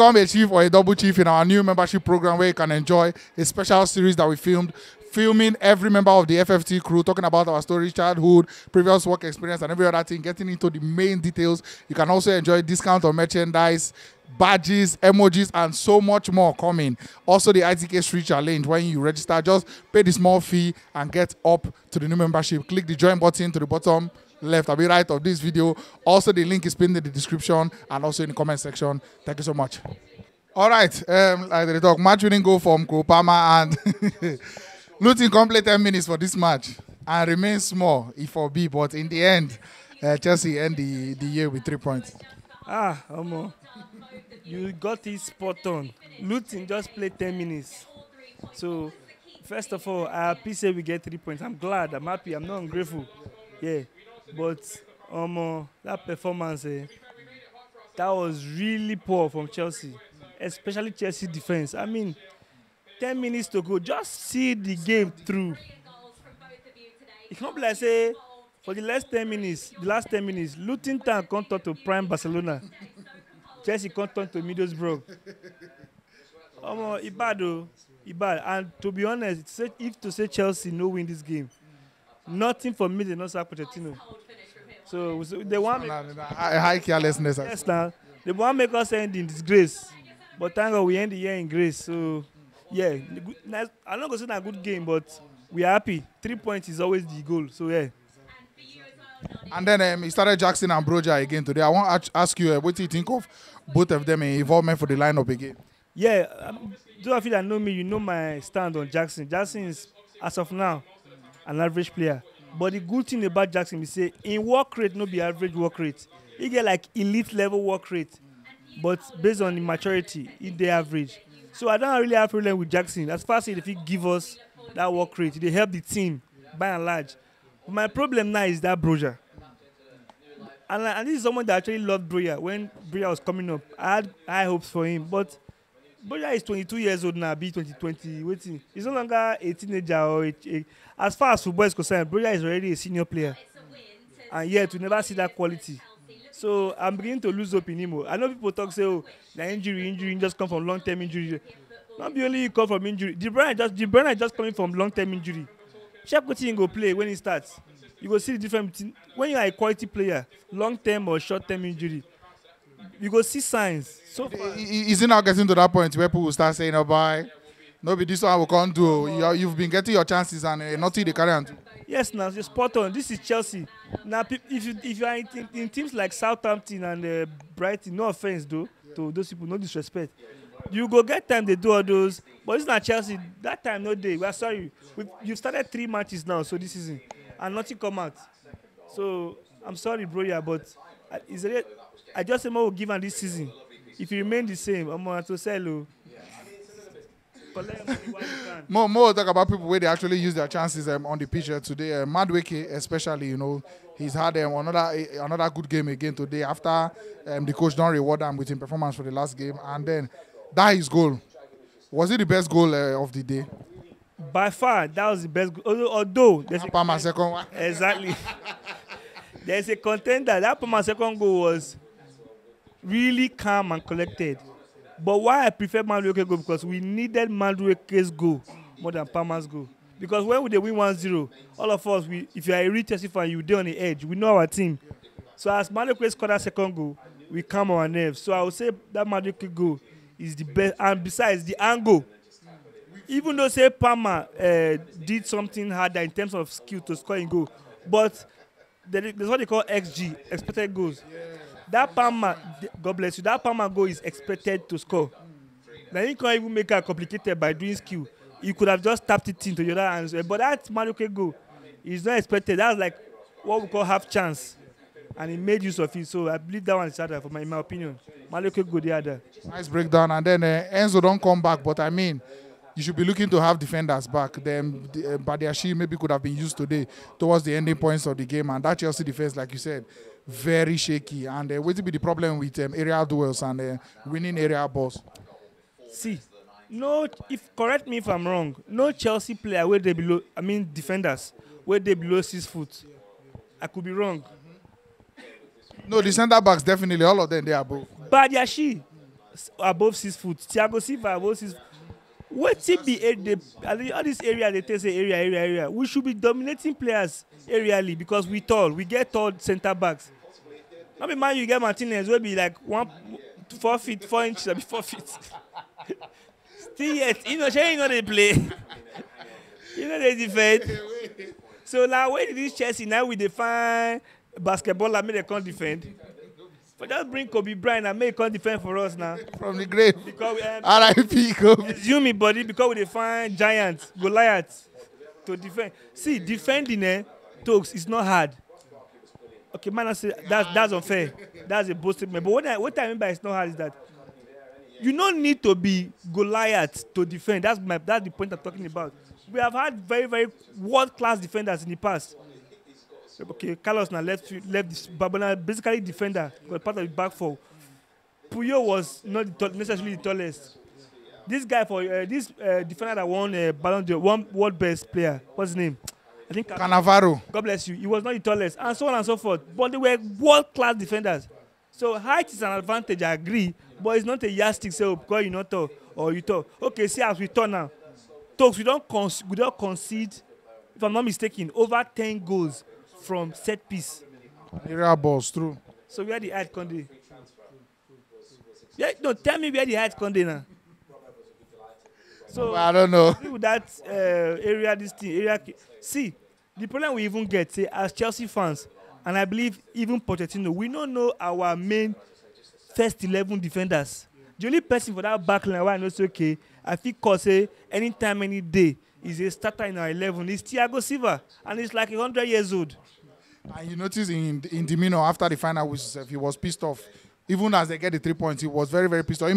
Become a chief or a double chief in our new membership program, where you can enjoy a special series that we filmed, filming every member of the FFT crew, talking about our story, childhood, previous work experience, and every other thing, getting into the main details. You can also enjoy discount on merchandise, badges, emojis, and so much more coming. Also, the ITK Street Challenge, when you register, just pay the small fee and get up to the new membership. Click the join button to the bottom left, I'll be right of this video. Also, the link is pinned in the description and also in the comment section. Thank you so much. All right, like they talk, match winning goal from Palmer, and Luton complete 10 minutes for this match and remains small, if or be, but in the end, Chelsea end the year with 3 points. Ah, Omo, you got it spot on. Luton just played 10 minutes. So, first of all, I'm happy say we get 3 points. I'm glad, I'm happy, I'm not ungrateful. Yeah. But that performance, that was really poor from Chelsea, especially Chelsea defense. I mean, 10 minutes to go, just see the game through. It can't be like, say, for the last 10 minutes, Luton Town can't turn to prime Barcelona. Chelsea can't turn to Middlesbrough. It's bad, though. It's bad. And to be honest, if to say Chelsea no win this game, nothing for me, they not sack Pochettino. So they want high carelessness. Yes, now they want make us end in disgrace, but thank God we end the year in grace. So yeah, I'm not gonna say that good game, but we are happy. 3 points is always the goal. So yeah. And then he started Jackson and Broja again today. I want to ask you, what do you think of both of them in involvement for the lineup again? Yeah, do I feel that know me? You know my stand on Jackson. Jackson is, as of now, an average player. But the good thing about Jackson is say in work rate, no be average work rate. He get like elite level work rate, but based on the maturity, he the average. So I don't really have a problem with Jackson. As far as if he give us that work rate, they help the team by and large. But my problem now is that Broja. And this is someone that actually loved Broja. When Broja was coming up, I had high hopes for him. But Broja is 22 years old now, be 2020. Waiting. He's no longer a teenager or a as far as football is concerned, Broja is already a senior player. And yet, we never see that quality. So, I'm beginning to lose hope in him. I know people talk, say, oh, the injury just come from long-term injury. Not only you come from injury. De Bruyne just coming from long-term injury. Check what he go play when he starts. You go see the difference between, when you are a quality player, long-term or short-term injury, you go see signs. So far, is it now getting to that point where people will start saying, oh, bye? No, but this one we can't do. You've been getting your chances and nothing they carry on. Yes, now you're spot on. This is Chelsea. Now, if you are in teams like Southampton and Brighton, no offense though to those people, no disrespect. You go get time they do all those, but it's not Chelsea. That time no day. We are sorry. You've started 3 matches now, so this season, and nothing come out. So I'm sorry, bro, yeah, but I just say more given this season. If you remain the same, I'm going to sell. More talk about people where they actually use their chances on the pitch today. Madueke especially, you know, he's had another good game again today after the coach don't reward him with his performance for the last game. And then that his goal. Was it the best goal of the day? By far, that was the best goal. Although there's a Palmer second one. Exactly. There's a contender. That Palmer second goal was really calm and collected. But why I prefer Madueke's goal? Because we needed Madueke's goal more than Palmer's goal. Because when they win 1-0, all of us, if you are a real Chelsea fan, you're there on the edge. We know our team. So as Madueke scored that second goal, we calm our nerves. So I would say that Madueke goal is the best. And besides, the angle. Even though, say, Palmer did something harder in terms of skill to scoring goal, but that's what they call XG, expected goals. That Palmer, God bless you, that Palmer goal is expected to score. Now you can't even make it complicated by doing skill. You could have just tapped it into the other hand. But that Madueke goal is not expected. That's like what we call half chance. And he made use of it. So I believe that one is harder, in my opinion. Madueke goal, the other. Nice breakdown. And then Enzo don't come back. But I mean, you should be looking to have defenders back. Then Badiashile maybe could have been used today towards the ending points of the game. And that Chelsea defense, like you said, very shaky. And what will be the problem with aerial duels and winning aerial balls? See, no, if correct me if I'm wrong, no Chelsea player where they below, I mean defenders, where they below 6 foot. I could be wrong. No, the centre backs definitely, all of them, they are above. Badiashile, above 6 foot, Thiago Silva above 6 foot. What it be all this area they say area. We should be dominating players aerially because we tall. We get tall centre backs. Not be man you get Martinez will be like 1 4 feet 4 inches or be 4 feet. Still yet, you know, she ain't gonna play. You know they defend. So now where did this Chelsea now we define basketball and make they can't defend? But just bring Kobe Bryant and make him defend for us now. From the grave. R.I.P. Kobe. Assume me, buddy, because we find giants, Goliaths, to defend. See, defending talks is not hard. Okay, man, I say that's unfair. That's a bold statement. But what I mean by it's not hard is that you don't need to be Goliath to defend. That's the point I'm talking about. We have had very, very world-class defenders in the past. Okay, Carlos now left Babona basically defender, but part of the back four. Puyol was not necessarily the tallest. This guy for this defender that won Ballon d'Or, one world best player. What's his name? I think Canavaro. God bless you. He was not the tallest, and so on and so forth. But they were world-class defenders. So height is an advantage, I agree, but it's not a yardstick. So because you're not tall or you tall. Okay, see as we tall now. Talks we don't concede, if I'm not mistaken, over 10 goals. From set piece. Area balls through. So where the height Conde? Yeah, no, tell me where the height Conde now. So I don't know. That area, this thing, area. See, the problem we even get, say, as Chelsea fans, and I believe even Pochettino, we don't know our main first 11 defenders. The only person for that back line, I know it's okay. I think cause any time, any day. He's a starter in our 11. He's Thiago Silva, and he's like 100 years old. And you notice in demeanor after the final whistle, he was pissed off. Even as they get the 3 points, he was very, very pissed off.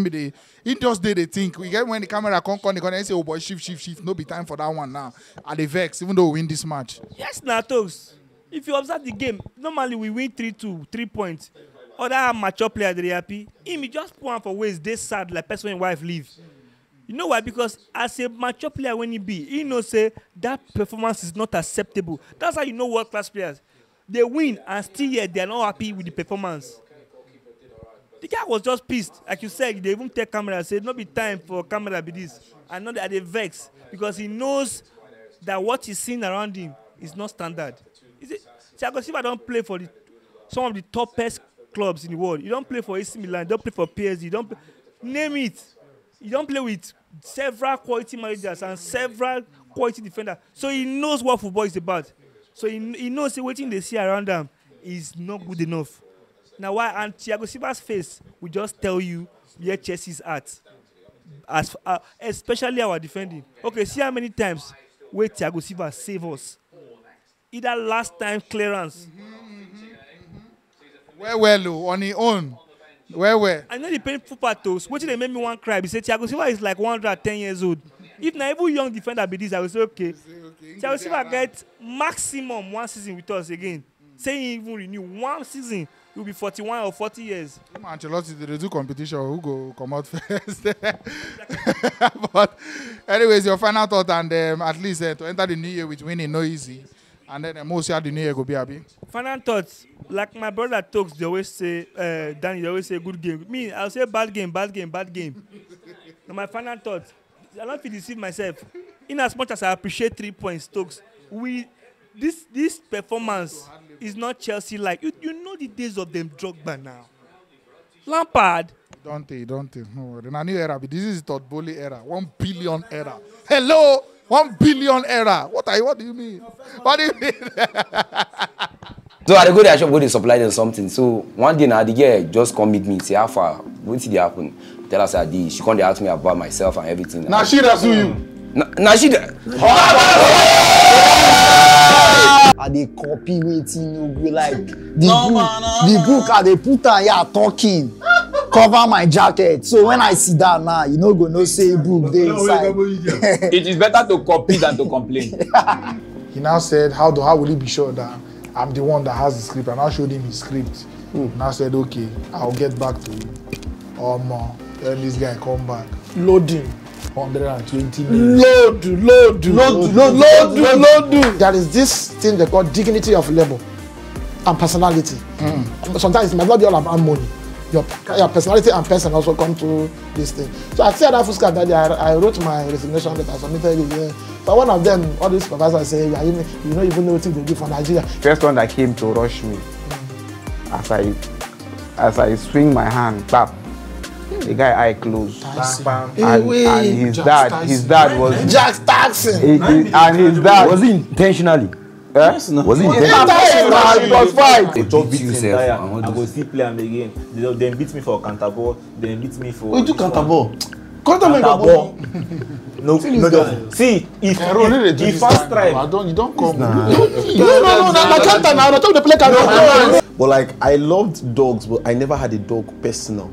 He just did a think. We get when the camera comes, they say, oh boy, shift. No be time for that one now. At the vex, even though we win this match. Yes, Natos. If you observe the game, normally we win 3-2, 3 points. Other mature players, they're happy. Him, he just put on for ways. They sad, like person and wife leave. You know why? Because as a mature player, when he be, he knows say that performance is not acceptable. That's how you know world-class players. They win and still yet they are not happy with the performance. The guy was just pissed. Like you said, they even take camera and say, no be time for camera be this. And now they vex because he knows that what he's seeing around him is not standard. Thiago Silva don't play for some of the top-best clubs in the world. You don't play for AC Milan, you don't play for PSG, you don't play, name it. You don't play with several quality managers and several quality defenders. So he knows what football is about. So he knows the waiting they see around them is not good enough. Now, why? And Thiago Silva's face will just tell you where Chelsea is at, especially our defending. Okay, see how many times where Thiago Silva save us. Either last time clearance. Well, on his own. Where? I know the painful part though. What they made me want cry. He said Thiago Silva is like 110 years old. If not even young defender be this, I will say okay. Thiago Silva gets maximum 1 season with us again. Saying even renew 1 season, you'll be 41 or 40 years. Ancelotti they do competition. Who go come out first? But anyways, your final thought and at least to enter the new year with winning no easy. And then most of the new year go be happy. Final thoughts, like my brother talks, they always say, Danny, they always say good game. Me, I'll say bad game. Now my final thoughts, I don't feel deceived myself. In as much as I appreciate 3 points, talks, this performance is not Chelsea-like. You know the days of them Drogba now. Lampard. Don't they. No worry. In a new era, this is Todd Boehly era. 1 billion era. Hello. 1 billion era. What do you mean? What do you mean? So I go to the shop where they supply them something. So one day now the girl just come meet me, say how far, what did it happen? Tell us I did. She come to ask me about myself and everything. Now she does you. Now she does. Are they copy waiting? You be like the book are they put on here talking. Cover my jacket. So when I see that now, you know, go no say book there inside. It is better to copy than to complain. He now said, how will he be sure that I'm the one that has the script? And I showed him his script. And I said, okay, I'll get back to you. Then this guy come back. Loading. 120 million. Load. There is this thing they call dignity of labor and personality. Sometimes it might not be all about money. your personality and person also come to this thing. So at Sierra Fusca that day, I wrote my resignation letter, submitted it here. But one of them, all these professors say, you don't even know what they do for Nigeria. First one that came to rush me, as I swing my hand, tap, the guy eye closed. And his dad was Jack Taxing. And his dad was intentionally. Yes, no. Was it intentional? It just beat yourself. I go still play him again. They beat me for Cantabor. They beat me for. We do Cantabor. Cantabor. No. See, if first try, you don't come. No. Cantabor. I don't play Cantabor. But like, I loved dogs, but I never had a dog personal.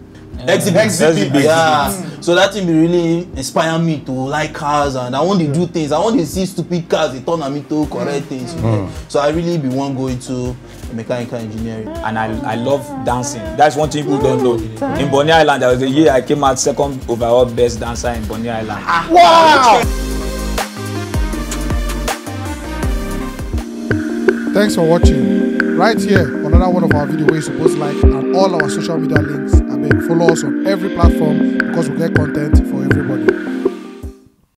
Exhibit, yeah. So that thing really inspired me to like cars, and I want to do things. I want to see stupid cars, they turn me to correct things. So I really be one going to mechanical engineering. And I love dancing. That's one thing people don't know. In Bonny Island, there was a year I came out second overall best dancer in Bonny Island. Wow! Thanks for watching. Right here, another one of our videos where you supposed to like, and all our social media links. Follow us on every platform because we get content for everybody.